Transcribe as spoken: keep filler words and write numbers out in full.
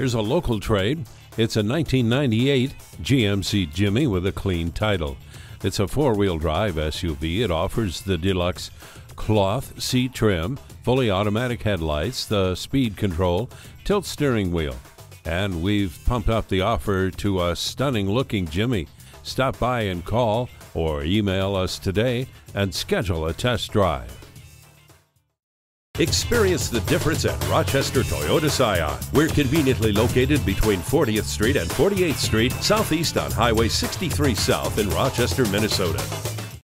Here's a local trade. It's a nineteen ninety-eight G M C Jimmy with a clean title. It's a four-wheel drive S U V. It offers the deluxe cloth seat trim, fully automatic headlights, the speed control, tilt steering wheel. And we've pumped up the offer to a stunning-looking Jimmy. Stop by and call or email us today and schedule a test drive. Experience the difference at Rochester Toyota Scion. We're conveniently located between fortieth Street and forty-eighth Street, southeast on Highway sixty-three South in Rochester, Minnesota.